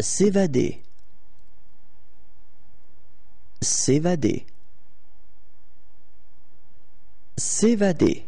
S'évader. S'évader. S'évader.